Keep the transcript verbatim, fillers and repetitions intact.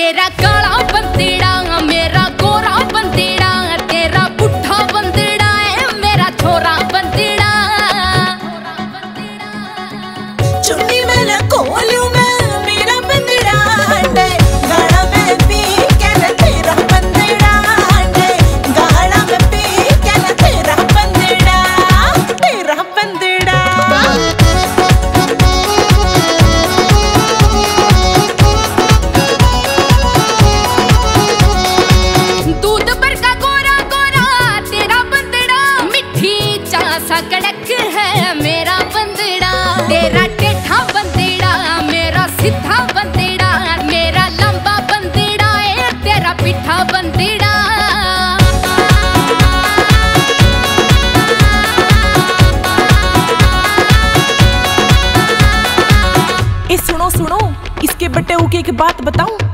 तेरा काला बंदेड़ा, मेरा गोरा बंदेड़ा, तेरा बुढ़ा बंदेड़ा है मेरा छोरा बंदेड़ा। चुन्नी में न कोलू मैं मेरा बंदेड़ा है, गाड़ा में पी के न तेरा बंदेड़ा है, गाड़ा में पी के न तेरा बंदेड़ा, तेरा बंदेड़ा। कड़क है मेरा बंदेड़ा, तेरा टेढ़ा बंदेड़ा, मेरा सीधा बंदेड़ा, मेरा लंबा बंदेड़ा है तेरा पिठा बंदेड़ा। ए सुनो सुनो, इसके बटे ऊके एक बात बताऊं।